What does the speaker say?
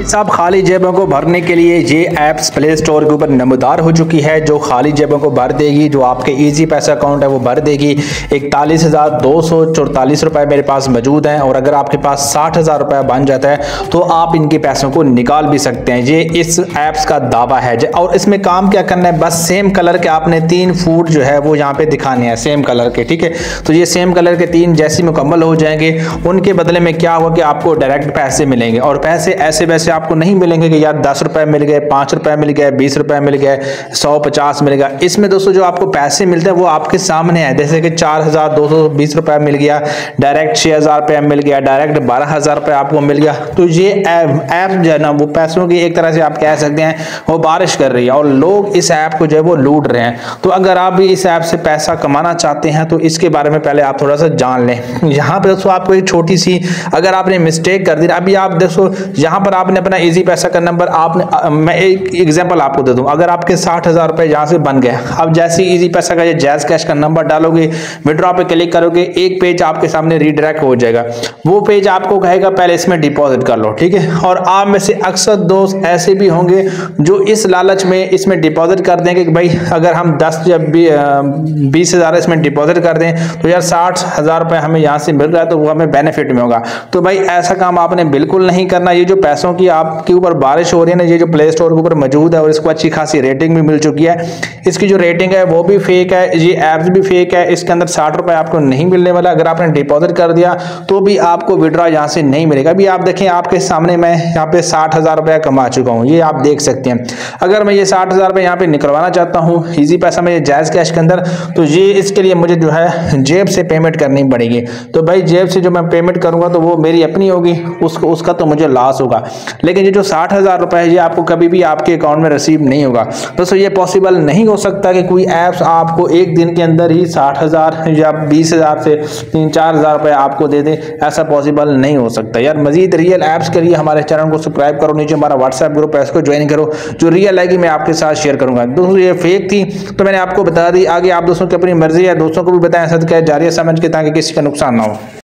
भाई साहब खाली जेबों को भरने के लिए ये ऐप्स प्ले स्टोर के ऊपर नमदार हो चुकी है, जो खाली जेबों को भर देगी, जो आपके इजी पैसा अकाउंट है वो भर देगी। 41,244 रुपये मेरे पास मौजूद हैं और अगर आपके पास 60,000 रुपये बन जाता है तो आप इनके पैसों को निकाल भी सकते हैं। ये इस ऐप्स का दावा है। और इसमें काम क्या करना है, बस सेम कलर के आपने 3 फूड जो है वो यहाँ पे दिखाने हैं, सेम कलर के, ठीक है। तो ये सेम कलर के 3 जैसे मुकम्मल हो जाएंगे, उनके बदले में क्या होगा कि आपको डायरेक्ट पैसे मिलेंगे। और पैसे ऐसे वैसे आपको नहीं मिलेंगे कि यार 10 रुपये मिल गए, 5 रुपये मिल गए, 20 रुपये मिल गए, 150 मिल गया। इसमें दोस्तों जो आपको पैसे मिलते हैं वो आपके सामने है, जैसे कि 4,220 रुपये मिल गया, डायरेक्ट 6,000 रुपये मिल गया, डायरेक्ट 12,000 रुपये आपको मिल गया। तो ये ऐप जो है ना वो पैसों की एक तरह से आप कह सकते हैं वो बारिश कर रही है और लोग इस ऐप को जो है वो लूट रहे हैं। तो अगर आप भी इस ऐप से पैसा कमाना चाहते हैं तो इसके बारे में पहले आप थोड़ा सा जान लें। यहाँ पर दोस्तों आपको एक छोटी सी अगर आपने मिस्टेक कर दी, अभी आप दोस्तों यहाँ पर आपने अपना इजी पैसा का नंबर आपने, मैं एक एग्जांपल आपको दे दूँ, अगर आपके 60,000 रुपये यहाँ से बन गए, अब जैसे इजी पैसा का जैज़ कैश का नंबर डालोगे, विड्रॉ पर क्लिक करोगे, एक पेज आपके सामने रीडायरेक्ट हो जाएगा। वो पेज आपको कहेगा पहले इसमें डिपॉजिट कर लो, ठीक है। और आप में से अक्सर दोस्त ऐसे भी होंगे जो इस लालच में इसमें डिपॉजिट कर देंगे कि भाई अगर हम 10 या 20,000 इसमें डिपॉजिट कर दें तो यार 60,000 रुपये हमें यहाँ से मिल रहा है तो वो हमें बेनिफिट में होगा। तो भाई ऐसा काम आपने बिल्कुल नहीं करना। ये जो पैसों की आपके ऊपर बारिश हो रही है ना, ये जो प्ले स्टोर के ऊपर मौजूद है और इसको अच्छी खासी रेटिंग भी मिल चुकी है, इसकी जो रेटिंग है वो भी फेक है, ये ऐप्स भी फेक है। इसके अंदर 60 रुपये आपको नहीं मिलने वाला, अगर आपने डिपॉजिट कर दिया तो भी आपको विड्रॉ यहाँ से नहीं मिलेगा। अभी आप देखें आपके सामने मैं यहाँ पे 60,000 रुपया कमा चुका हूँ, ये आप देख सकते हैं। अगर मैं ये 60,000 रुपये यहाँ पे निकलवाना चाहता हूँ इजी पैसा में जायज़ कैश के अंदर, तो ये इसके लिए मुझे जो है जेब से पेमेंट करनी पड़ेगी। तो भाई जेब से जो मैं पेमेंट करूँगा तो वो मेरी अपनी होगी, उसको उसका तो मुझे लॉस होगा, लेकिन ये जो 60,000 रुपये है ये आपको कभी भी आपके अकाउंट में रिसीव नहीं होगा। दोस्तों ये पॉसिबल नहीं हो सकता कि कोई ऐप्स आपको एक दिन के अंदर ही 60,000 या 20,000 से 3-4,000 रुपये आपको दे दे, ऐसा पॉसिबल नहीं हो सकता यार। मजीद रियल ऐप्स के लिए हमारे चैनल को सब्सक्राइब करो, नीचे हमारा व्हाट्सएप ग्रुप है इसको ज्वाइन करो, जो रियल है कि मैं आपके साथ शेयर करूंगा। दोस्तों ये फेक थी तो मैंने आपको बता दी, आगे आप दोस्तों की अपनी मर्जी है, दोस्तों को भी बताएं, सदका जारिया समझ के, ताकि किसी का नुकसान ना हो।